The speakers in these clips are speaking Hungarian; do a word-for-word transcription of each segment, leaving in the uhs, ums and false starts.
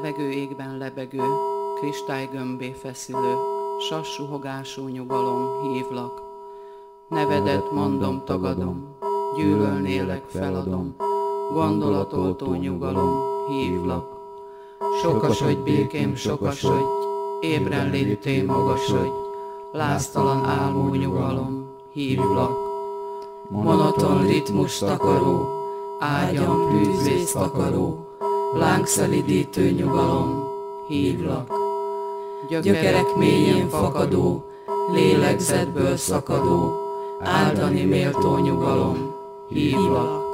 levegő égben lebegő, kristálygömbé feszülő, sassuhogású nyugalom, hívlak. Nevedet mondom, tagadom, gyűlölnélek, feladom, gondolatoltó nyugalom, hívlak. Sokasodj, békém, sokasodj, ébren létté magasodj, láztalan álmú nyugalom, hívlak. Monoton ritmus takaró, ágyam bűzész takaró, lángszelidítő nyugalom, hívlak. Gyökerek mélyén fakadó, lélegzetből szakadó, áldani méltó nyugalom, hívlak.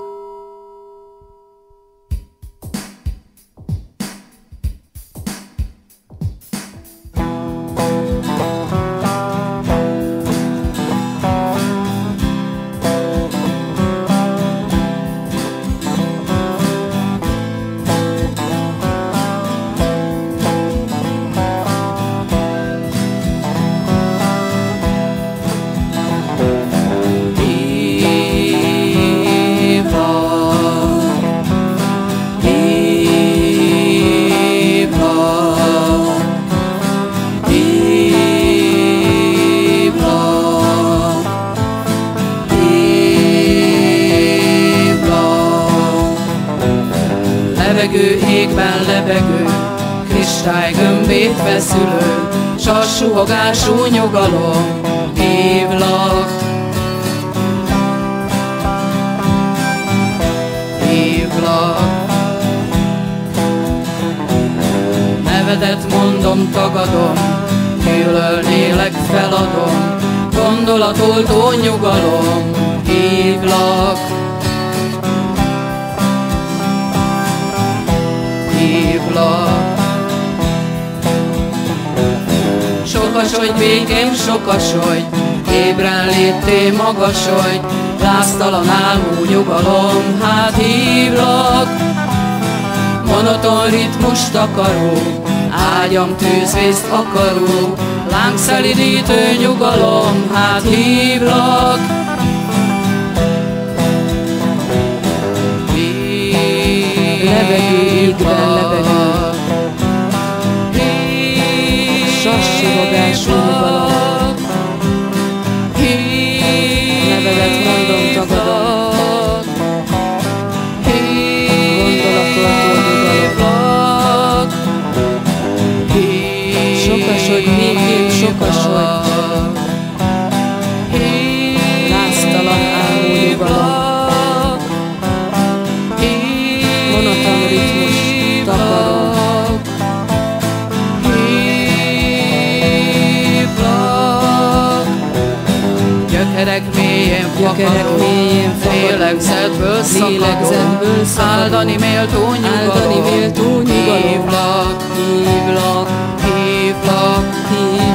Levegő, égben lebegő, kristálygömbét feszülő, sassuhogású nyugalom, hívlak. Hívlak. Nevedet mondom, tagadom, gyűlölnélek, feladom, gondolatoltó nyugalom, hívlak. Hívlak. Sokasodj, békém, sokasodj, ébren létté magasodj, láztalan álmú nyugalom, hát hívlak. Monoton ritmus takaró, ágyam tűzvészt akaró, lángszelidítő nyugalom, hát hívlak. Levegő, égben lebegő, sassuhogású nyugalom, nevedet mondom, tagadom, gondolatoltó nyugalom, sokasodj, békém, sokasodj, láztalan álmú nyugalom. Gyökerek mélyén fakadó, lélegzetből szakadó, áldani méltó nyugalom, hívlak, hívlak, hívlak, hívlak.